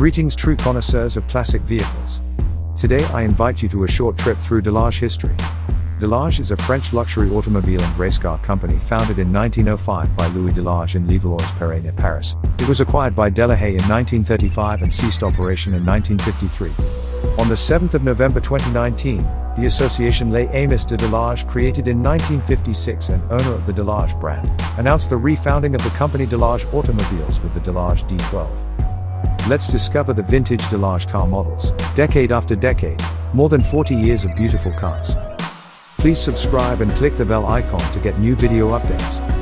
Greetings, true connoisseurs of classic vehicles. Today I invite you to a short trip through Delage history. Delage is a French luxury automobile and race car company founded in 1905 by Louis Delage in Levallois-Perret near Paris. It was acquired by Delahaye in 1935 and ceased operation in 1953. On the 7th of November 2019, the association Les Amis de Delage, created in 1956 and owner of the Delage brand, announced the refounding of the company Delage Automobiles with the Delage D12. Let's discover the vintage Delage car models, decade after decade, more than 40 years of beautiful cars. Please subscribe and click the bell icon to get new video updates.